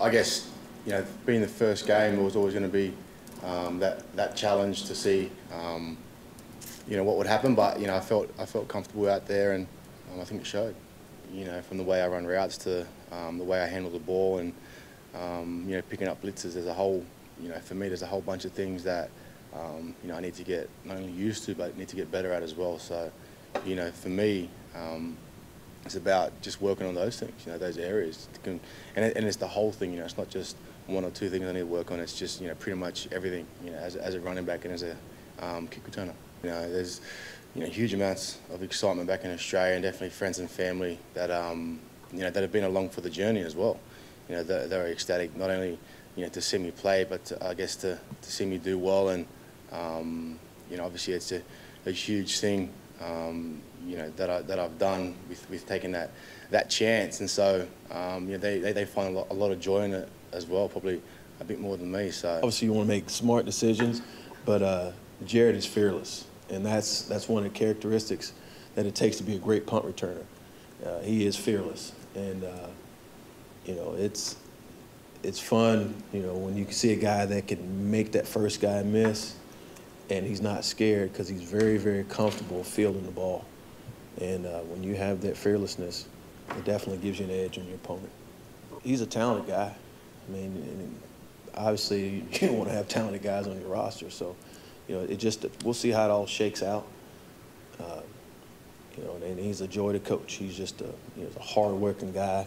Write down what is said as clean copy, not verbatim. I guess, you know, being the first game, there was always going to be that challenge to see, you know, what would happen. But you know, I felt comfortable out there, and I think it showed. You know, from the way I run routes to the way I handle the ball, and you know, picking up blitzes. There's a whole, you know, for me, there's a whole bunch of things that you know, I need to get not only used to, but need to get better at as well. So, you know, for me, it's about just working on those things. You know, those areas, and it's the whole thing. You know, it's not just one or two things I need to work on. It's just, you know, pretty much everything. You know, as a running back and as a kick returner. You know, there's, you know, huge amounts of excitement back in Australia, and definitely friends and family that you know, that have been along for the journey as well. You know, they're ecstatic not only, you know, to see me play, but to, I guess to see me do well, and you know, obviously it's a huge thing, you know, that I've done with taking that chance, and so you know, they find a lot of joy in it as well, probably a bit more than me. So obviously you want to make smart decisions, but Jarryd is fearless, and that's one of the characteristics that it takes to be a great punt returner. He is fearless, and you know, it's fun, you know, when you can see a guy that can make that first guy miss, and he's not scared because he's very, very comfortable fielding the ball. And when you have that fearlessness, it definitely gives you an edge on your opponent. He's a talented guy. I mean, and obviously you don't want to have talented guys on your roster, so you know, it just, we'll see how it all shakes out. You know, and he's a joy to coach. He's just a, you know, a hard-working guy.